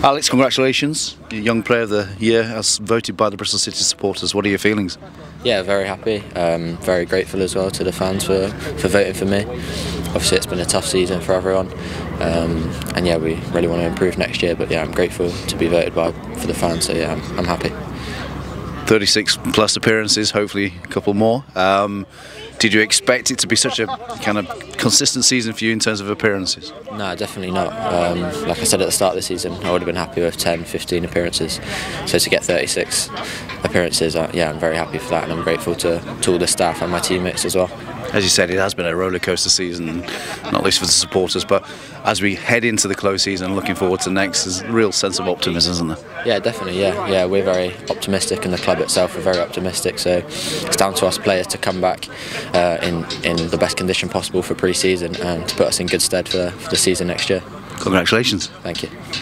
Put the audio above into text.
Alex, congratulations, Young Player of the Year as voted by the Bristol City supporters. What are your feelings? Yeah, very happy, very grateful as well to the fans for voting for me. Obviously it's been a tough season for everyone, and yeah, we really want to improve next year, but yeah, I'm grateful to be voted by for the fans, so yeah, I'm happy. 36 plus appearances, hopefully a couple more. Did you expect it to be such a kind of consistent season for you in terms of appearances? No, definitely not. Like I said at the start of the season, I would have been happy with 10, 15 appearances. So to get 36 appearances, yeah, I'm very happy for that, and I'm grateful to all the staff and my teammates as well. As you said, it has been a roller coaster season, not least for the supporters, but as we head into the close season and looking forward to next, there's a real sense of optimism, isn't there? Yeah, definitely, yeah, we're very optimistic, and the club itself are very optimistic, so it's down to us players to come back in the best condition possible for pre-season and to put us in good stead for the season next year. Congratulations. Thank you.